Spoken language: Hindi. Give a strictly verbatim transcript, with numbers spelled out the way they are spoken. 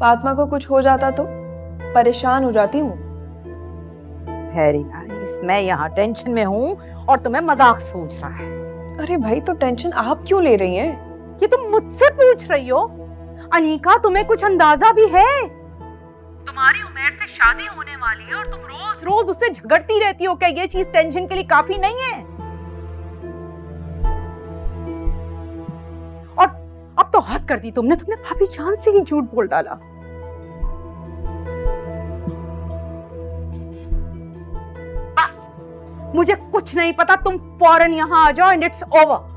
फातिमा को कुछ हो जाता तो परेशान हो जाती हूँ। मैं यहाँ टेंशन में हूँ और तुम्हें मजाक सूझ रहा है। अरे भाई, तो टेंशन आप क्यों ले रही हैं? ये तुम मुझसे पूछ रही हो? अनीका, तुम्हें कुछ अंदाजा भी है? तुम्हारी उम्र से शादी होने वाली है और तुम रोज रोज उससे झगड़ती रहती हो, क्या ये चीज टेंशन के लिए काफी नहीं है? और अब तो हद कर दी तुमने तुमने भाभी जान से ही झूठ बोल डाला। मुझे कुछ नहीं पता, तुम फौरन यहाँ आ जाओ एंड इट्स ओवर।